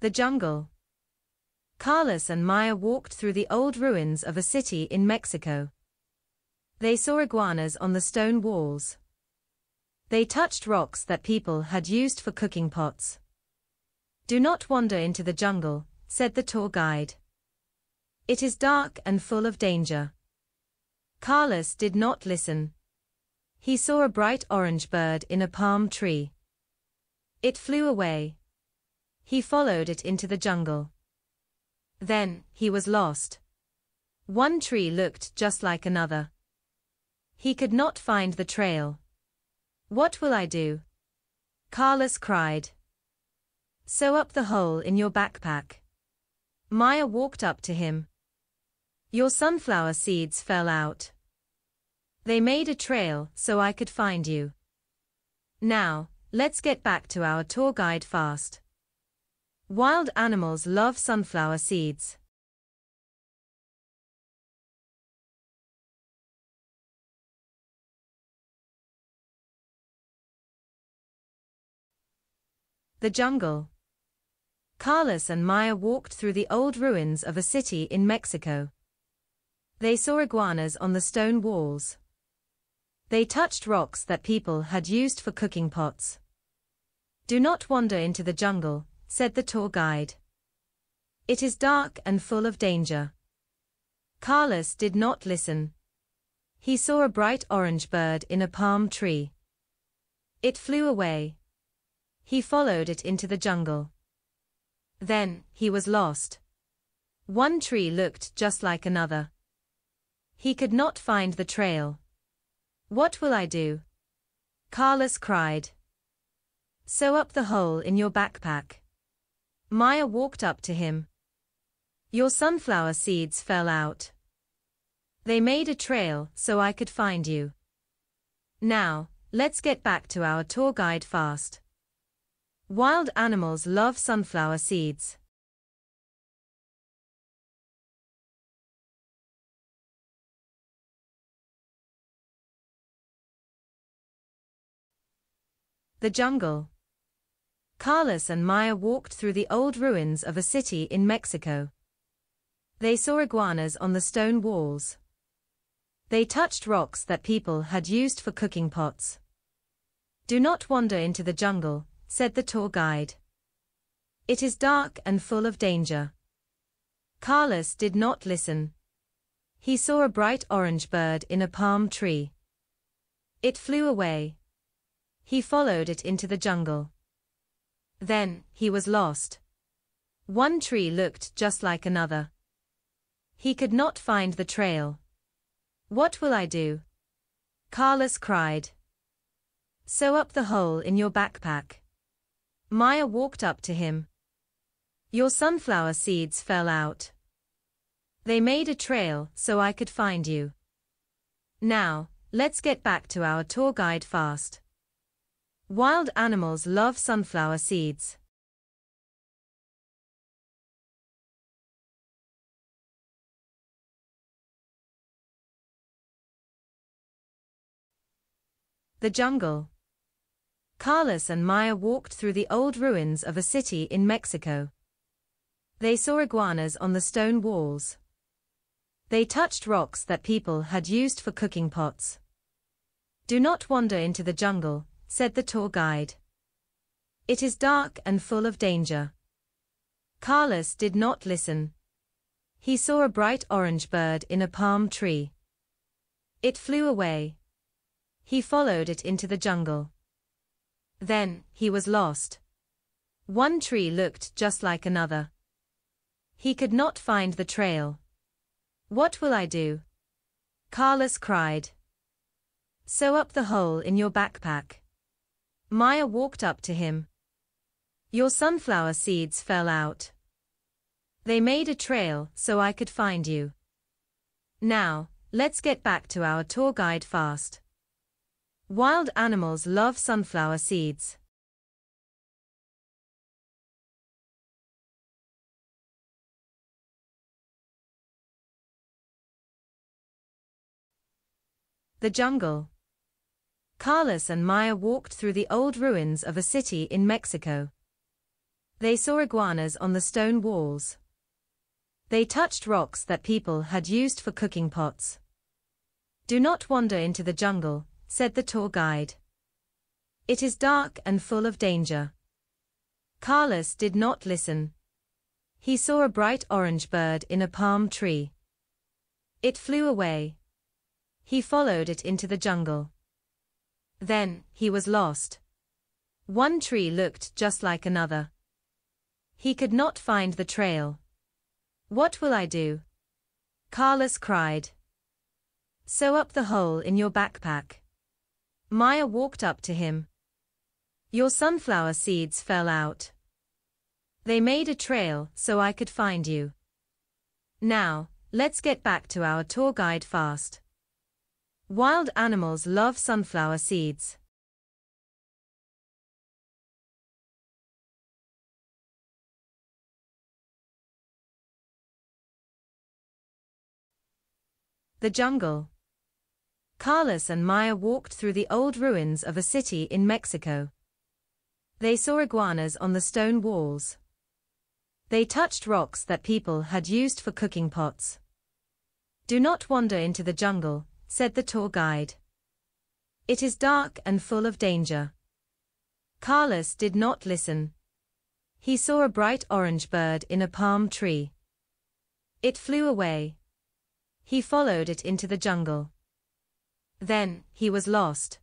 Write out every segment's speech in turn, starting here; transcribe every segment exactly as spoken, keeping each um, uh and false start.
The jungle. Carlos and Maya walked through the old ruins of a city in Mexico. They saw iguanas on the stone walls. They touched rocks that people had used for cooking pots. "Do not wander into the jungle," said the tour guide. "It is dark and full of danger." Carlos did not listen. He saw a bright orange bird in a palm tree. It flew away. He followed it into the jungle. Then, he was lost. One tree looked just like another. He could not find the trail. "What will I do?" Carlos cried. "Sew up the hole in your backpack." Maya walked up to him. "Your sunflower seeds fell out. They made a trail so I could find you. Now, let's get back to our tour guide fast." Wild animals love sunflower seeds. The jungle. Carlos and Maya walked through the old ruins of a city in Mexico. They saw iguanas on the stone walls. They touched rocks that people had used for cooking pots. "Do not wander into the jungle," said the tour guide. "It is dark and full of danger." Carlos did not listen. He saw a bright orange bird in a palm tree. It flew away. He followed it into the jungle. Then, he was lost. One tree looked just like another. He could not find the trail. "What will I do?" Carlos cried. "Sew up the hole in your backpack." Maya walked up to him. "Your sunflower seeds fell out. They made a trail so I could find you. Now, let's get back to our tour guide fast." Wild animals love sunflower seeds. The jungle. Carlos and Maya walked through the old ruins of a city in Mexico. They saw iguanas on the stone walls. They touched rocks that people had used for cooking pots. "Do not wander into the jungle," said the tour guide. "It is dark and full of danger." Carlos did not listen. He saw a bright orange bird in a palm tree. It flew away. He followed it into the jungle. Then, he was lost. One tree looked just like another. He could not find the trail. "What will I do?" Carlos cried. "Sew up the hole in your backpack." Maya walked up to him. "Your sunflower seeds fell out. They made a trail so I could find you. Now, let's get back to our tour guide fast." Wild animals love sunflower seeds. The jungle. Carlos and Maya walked through the old ruins of a city in Mexico. They saw iguanas on the stone walls. They touched rocks that people had used for cooking pots. "Do not wander into the jungle," said the tour guide. "It is dark and full of danger." Carlos did not listen. He saw a bright orange bird in a palm tree. It flew away. He followed it into the jungle. Then, he was lost. One tree looked just like another. He could not find the trail. "What will I do?" Carlos cried. "Sew up the hole in your backpack." Maya walked up to him. "Your sunflower seeds fell out. They made a trail so I could find you. Now, let's get back to our tour guide fast." Wild animals love sunflower seeds. The jungle. Carlos and Maya walked through the old ruins of a city in Mexico. They saw iguanas on the stone walls. They touched rocks that people had used for cooking pots. "Do not wander into the jungle," said the tour guide. "It is dark and full of danger." Carlos did not listen. He saw a bright orange bird in a palm tree. It flew away. He followed it into the jungle. Then, he was lost. One tree looked just like another. He could not find the trail. "What will I do?" Carlos cried. "Sew up the hole in your backpack." Maya walked up to him. "Your sunflower seeds fell out. They made a trail so I could find you. Now, let's get back to our tour guide fast." Wild animals love sunflower seeds. The jungle. Carlos and Maya walked through the old ruins of a city in Mexico. They saw iguanas on the stone walls. They touched rocks that people had used for cooking pots. "Do not wander into the jungle," said the tour guide. "It is dark and full of danger." Carlos did not listen. He saw a bright orange bird in a palm tree. It flew away. He followed it into the jungle. Then, he was lost.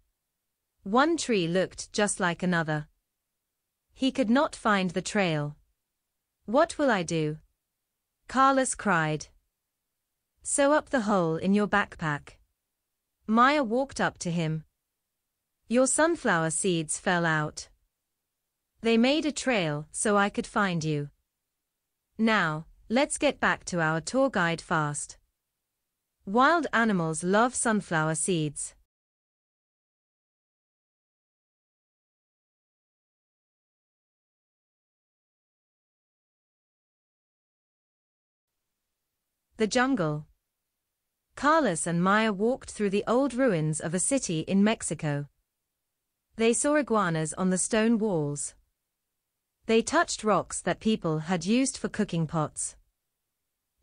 One tree looked just like another. He could not find the trail. "What will I do?" Carlos cried. "Sew up the hole in your backpack." Maya walked up to him. "Your sunflower seeds fell out. They made a trail so I could find you. Now, let's get back to our tour guide fast." Wild animals love sunflower seeds. The jungle. Carlos and Maya walked through the old ruins of a city in Mexico. They saw iguanas on the stone walls. They touched rocks that people had used for cooking pots.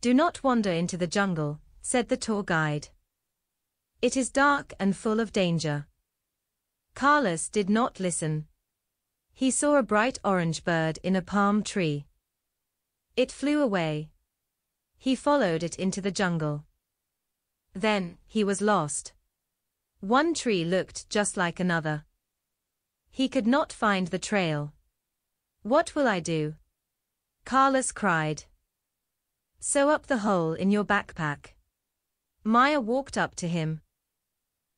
"Do not wander into the jungle," said the tour guide. "It is dark and full of danger." Carlos did not listen. He saw a bright orange bird in a palm tree. It flew away. He followed it into the jungle. Then, he was lost. One tree looked just like another. He could not find the trail. "What will I do?" Carlos cried. "Sew up the hole in your backpack." Maya walked up to him.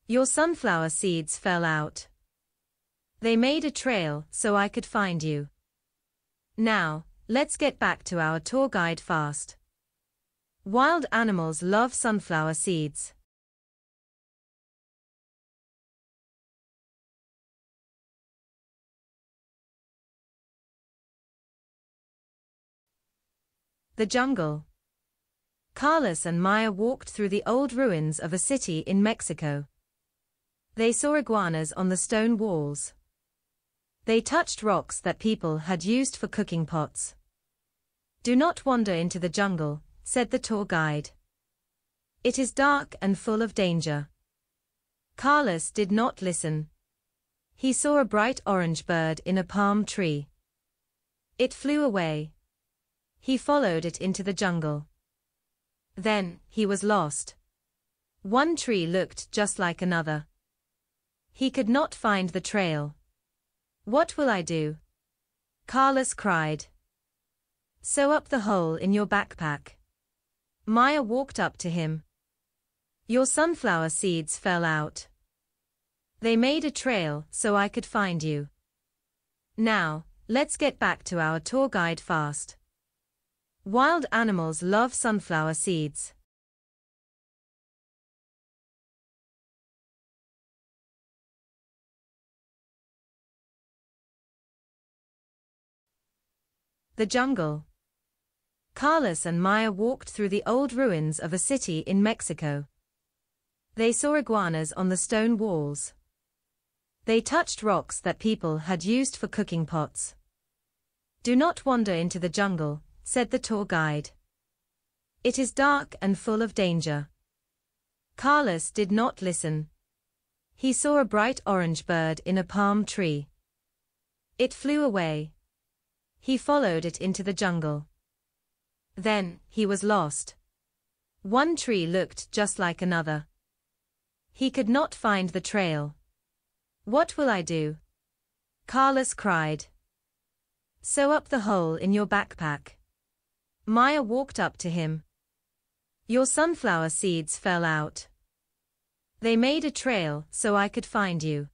"Your sunflower seeds fell out. They made a trail so I could find you. Now, let's get back to our tour guide fast." Wild animals love sunflower seeds. The jungle. Carlos and Maya walked through the old ruins of a city in Mexico. They saw iguanas on the stone walls. They touched rocks that people had used for cooking pots. "Do not wander into the jungle," said the tour guide. "It is dark and full of danger." Carlos did not listen. He saw a bright orange bird in a palm tree. It flew away. He followed it into the jungle. Then, he was lost. One tree looked just like another. He could not find the trail. "What will I do?" Carlos cried. "Sew up the hole in your backpack." Maya walked up to him. "Your sunflower seeds fell out. They made a trail so I could find you. Now, let's get back to our tour guide fast." Wild animals love sunflower seeds. The jungle. Carlos and Maya walked through the old ruins of a city in Mexico. They saw iguanas on the stone walls. They touched rocks that people had used for cooking pots. "Do not wander into the jungle," said the tour guide. "It is dark and full of danger." Carlos did not listen. He saw a bright orange bird in a palm tree. It flew away. He followed it into the jungle. Then, he was lost. One tree looked just like another. He could not find the trail. "What will I do?" Carlos cried. "Sew up the hole in your backpack." Maya walked up to him. "Your sunflower seeds fell out. They made a trail so I could find you.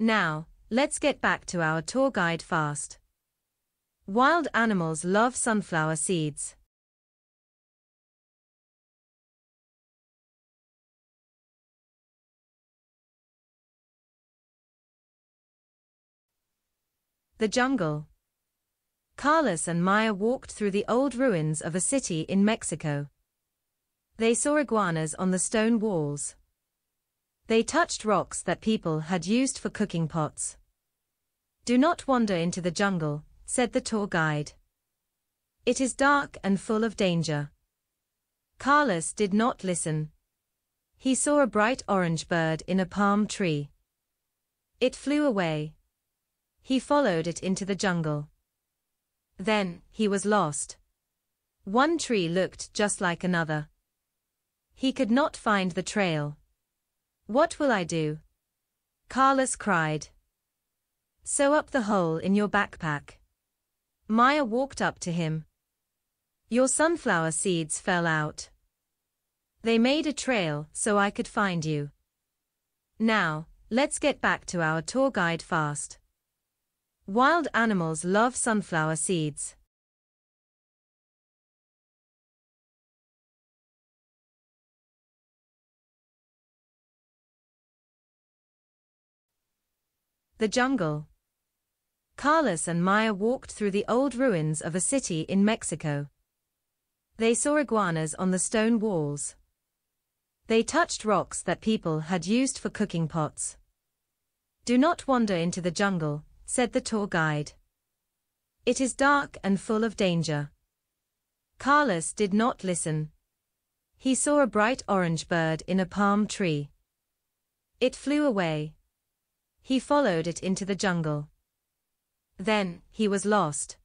Now, let's get back to our tour guide fast. Wild animals love sunflower seeds." The jungle. Carlos and Maya walked through the old ruins of a city in Mexico. They saw iguanas on the stone walls. They touched rocks that people had used for cooking pots. "Do not wander into the jungle," said the tour guide. "It is dark and full of danger." Carlos did not listen. He saw a bright orange bird in a palm tree. It flew away. He followed it into the jungle. Then, he was lost. One tree looked just like another. He could not find the trail. "What will I do?" Carlos cried. "Sew up the hole in your backpack." Maya walked up to him. "Your sunflower seeds fell out. They made a trail so I could find you. Now, let's get back to our tour guide fast. Wild animals love sunflower seeds." The jungle. Carlos and Maya walked through the old ruins of a city in Mexico. They saw iguanas on the stone walls. They touched rocks that people had used for cooking pots. "Do not wander into the jungle," said the tour guide. "It is dark and full of danger." Carlos did not listen. He saw a bright orange bird in a palm tree. It flew away. He followed it into the jungle. Then, he was lost.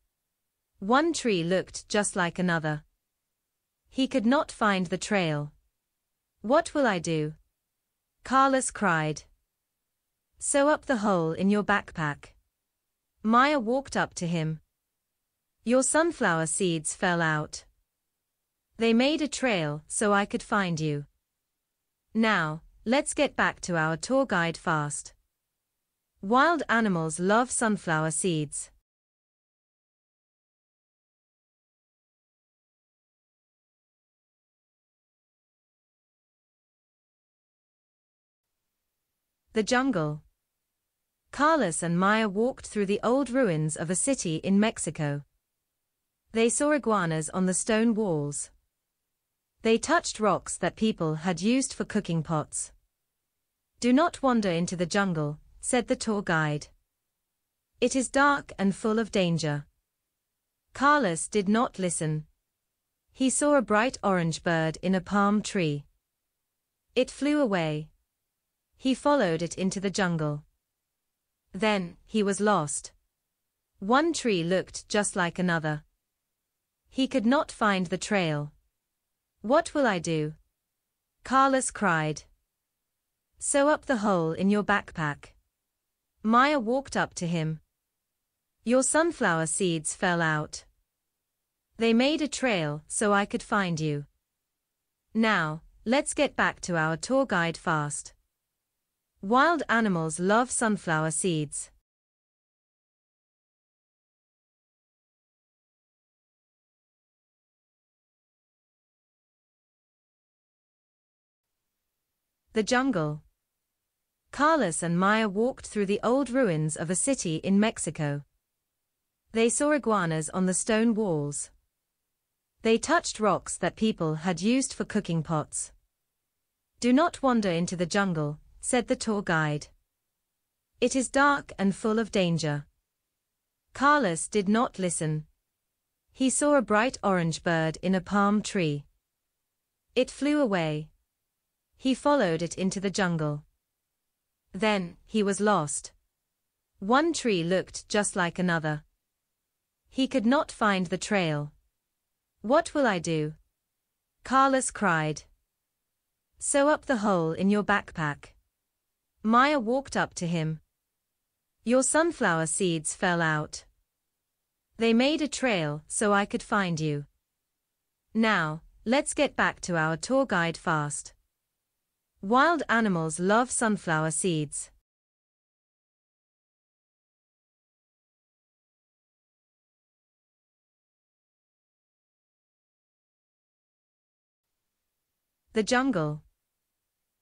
One tree looked just like another. He could not find the trail. "What will I do?" Carlos cried. "Sew up the hole in your backpack." Maya walked up to him. "Your sunflower seeds fell out. They made a trail so I could find you. Now, let's get back to our tour guide fast. Wild animals love sunflower seeds." The jungle. Carlos and Maya walked through the old ruins of a city in Mexico. They saw iguanas on the stone walls. They touched rocks that people had used for cooking pots. "Do not wander into the jungle," said the tour guide. "It is dark and full of danger." Carlos did not listen. He saw a bright orange bird in a palm tree. It flew away. He followed it into the jungle. Then, he was lost. One tree looked just like another. He could not find the trail. "What will I do?" Carlos cried. "Sew up the hole in your backpack." Maya walked up to him. "Your sunflower seeds fell out. They made a trail so I could find you. Now, let's get back to our tour guide fast. Wild animals love sunflower seeds." The jungle. Carlos and Maya walked through the old ruins of a city in Mexico. They saw iguanas on the stone walls. They touched rocks that people had used for cooking pots. "Do not wander into the jungle," said the tour guide. "It is dark and full of danger." Carlos did not listen. He saw a bright orange bird in a palm tree. It flew away. He followed it into the jungle. Then, he was lost. One tree looked just like another. He could not find the trail. "What will I do?" Carlos cried. "Sew up the hole in your backpack." Maya walked up to him. "Your sunflower seeds fell out. They made a trail so I could find you. Now, let's get back to our tour guide fast. Wild animals love sunflower seeds." The jungle.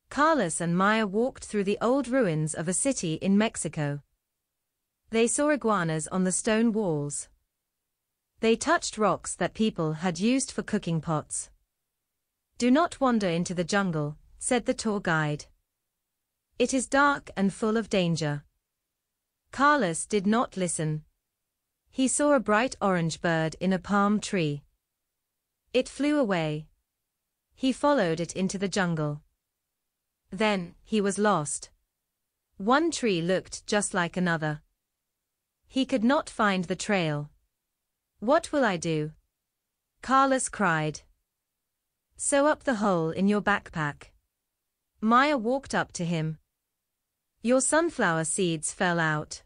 Carlos and Maya walked through the old ruins of a city in Mexico. They saw iguanas on the stone walls. They touched rocks that people had used for cooking pots. "Do not wander into the jungle," said the tour guide. "It is dark and full of danger." Carlos did not listen. He saw a bright orange bird in a palm tree. It flew away. He followed it into the jungle. Then, he was lost. One tree looked just like another. He could not find the trail. "What will I do?" Carlos cried. "Sew up the hole in your backpack." Maya walked up to him. "Your sunflower seeds fell out.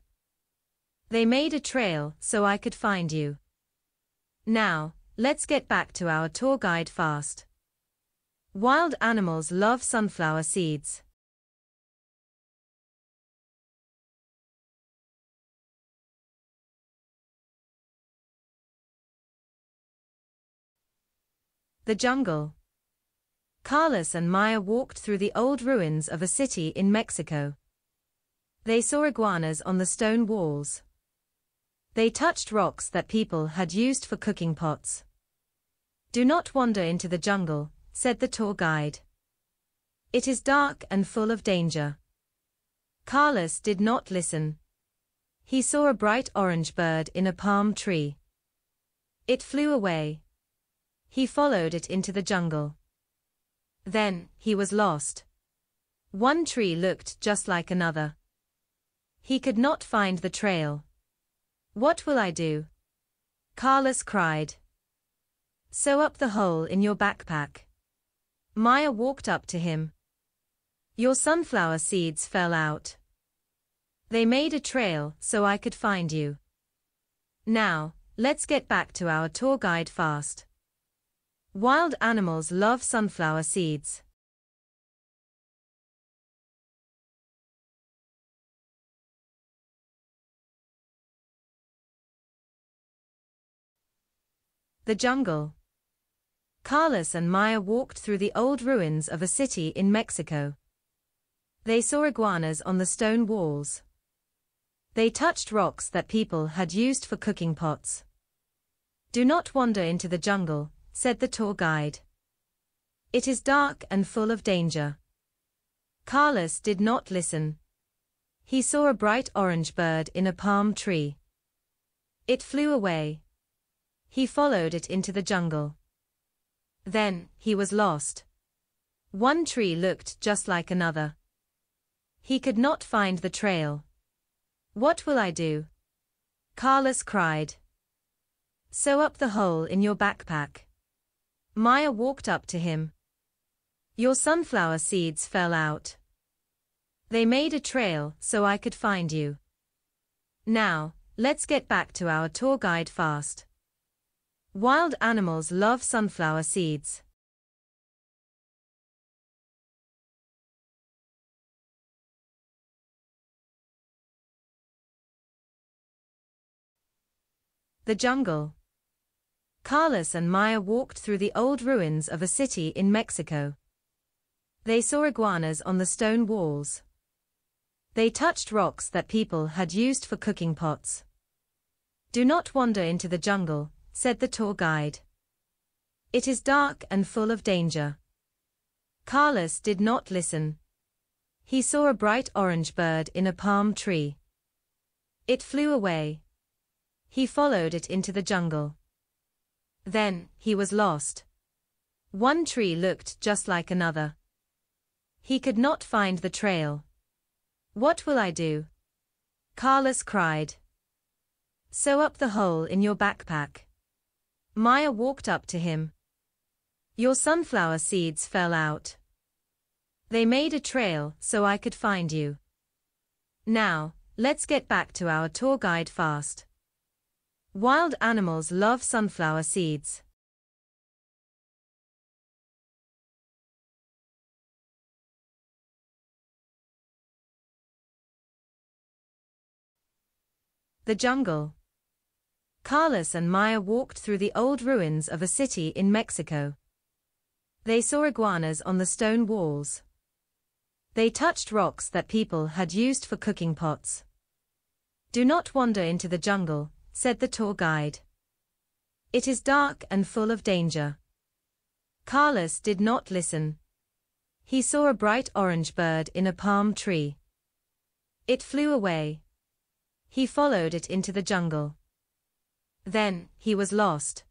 They made a trail so I could find you. Now, let's get back to our tour guide fast. Wild animals love sunflower seeds." The jungle. Carlos and Maya walked through the old ruins of a city in Mexico. They saw iguanas on the stone walls. They touched rocks that people had used for cooking pots. "Do not wander into the jungle," said the tour guide. "It is dark and full of danger." Carlos did not listen. He saw a bright orange bird in a palm tree. It flew away. He followed it into the jungle. Then, he was lost. One tree looked just like another. He could not find the trail. "What will I do?" Carlos cried. "Sew up the hole in your backpack." Maya walked up to him. "Your sunflower seeds fell out. They made a trail so I could find you. Now, let's get back to our tour guide fast. Wild animals love sunflower seeds." The jungle. Carlos and Maya walked through the old ruins of a city in Mexico. They saw iguanas on the stone walls. They touched rocks that people had used for cooking pots. "Do not wander into the jungle," said the tour guide. "It is dark and full of danger." Carlos did not listen. He saw a bright orange bird in a palm tree. It flew away. He followed it into the jungle. Then, he was lost. One tree looked just like another. He could not find the trail. "What will I do?" Carlos cried. "Sew up the hole in your backpack." Maya walked up to him. "Your sunflower seeds fell out. They made a trail so I could find you. Now, let's get back to our tour guide fast. Wild animals love sunflower seeds." The jungle. Carlos and Maya walked through the old ruins of a city in Mexico. They saw iguanas on the stone walls. They touched rocks that people had used for cooking pots. "Do not wander into the jungle," said the tour guide. "It is dark and full of danger." Carlos did not listen. He saw a bright orange bird in a palm tree. It flew away. He followed it into the jungle. Then, he was lost. One tree looked just like another. He could not find the trail. "What will I do?" Carlos cried. "Sew up the hole in your backpack." Maya walked up to him. "Your sunflower seeds fell out. They made a trail so I could find you. Now, let's get back to our tour guide fast. Wild animals love sunflower seeds." The jungle. Carlos and Maya walked through the old ruins of a city in Mexico. They saw iguanas on the stone walls. They touched rocks that people had used for cooking pots. "Do not wander into the jungle," said the tour guide. "It is dark and full of danger." Carlos did not listen. He saw a bright orange bird in a palm tree. It flew away. He followed it into the jungle. Then, he was lost.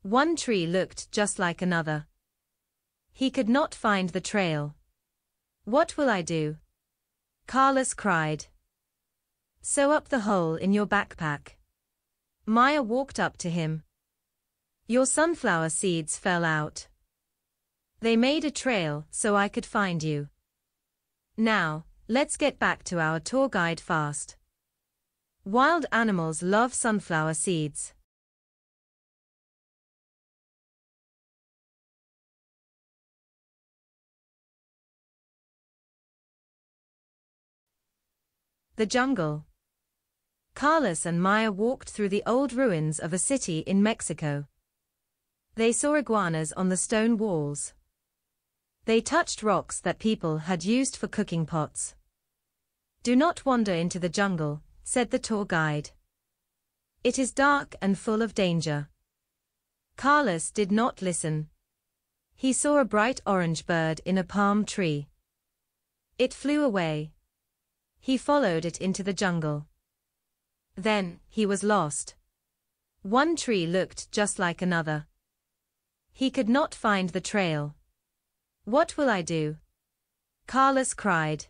One tree looked just like another. He could not find the trail. "What will I do?" Carlos cried. "Sew up the hole in your backpack." Maya walked up to him. "Your sunflower seeds fell out. They made a trail so I could find you. Now, let's get back to our tour guide fast. Wild animals love sunflower seeds." The jungle. Carlos and Maya walked through the old ruins of a city in Mexico. They saw iguanas on the stone walls. They touched rocks that people had used for cooking pots. "Do not wander into the jungle," said the tour guide. "It is dark and full of danger." Carlos did not listen. He saw a bright orange bird in a palm tree. It flew away. He followed it into the jungle. Then, he was lost. One tree looked just like another. He could not find the trail. "What will I do?" Carlos cried.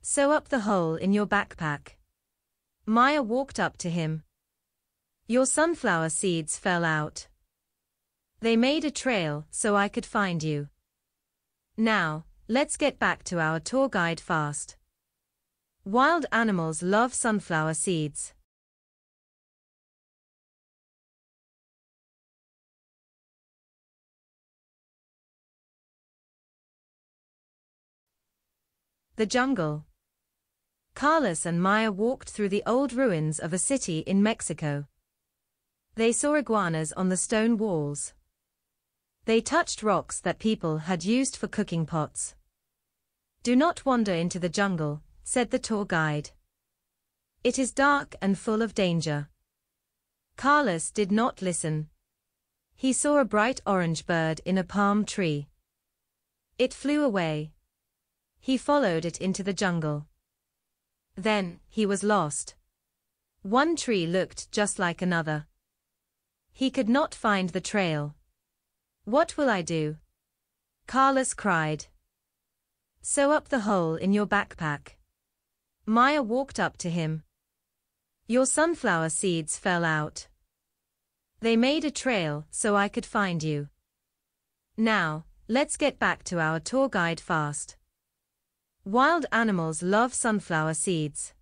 "Sew up the hole in your backpack." Maya walked up to him. "Your sunflower seeds fell out. They made a trail so I could find you. Now, let's get back to our tour guide fast. Wild animals love sunflower seeds." The jungle. Carlos and Maya walked through the old ruins of a city in Mexico. They saw iguanas on the stone walls. They touched rocks that people had used for cooking pots. "Do not wander into the jungle," said the tour guide. "It is dark and full of danger." Carlos did not listen. He saw a bright orange bird in a palm tree. It flew away. He followed it into the jungle. Then, he was lost. One tree looked just like another. He could not find the trail. "What will I do?" Carlos cried. "Sew up the hole in your backpack." Maya walked up to him. "Your sunflower seeds fell out. They made a trail so I could find you. Now, let's get back to our tour guide fast. Wild animals love sunflower seeds."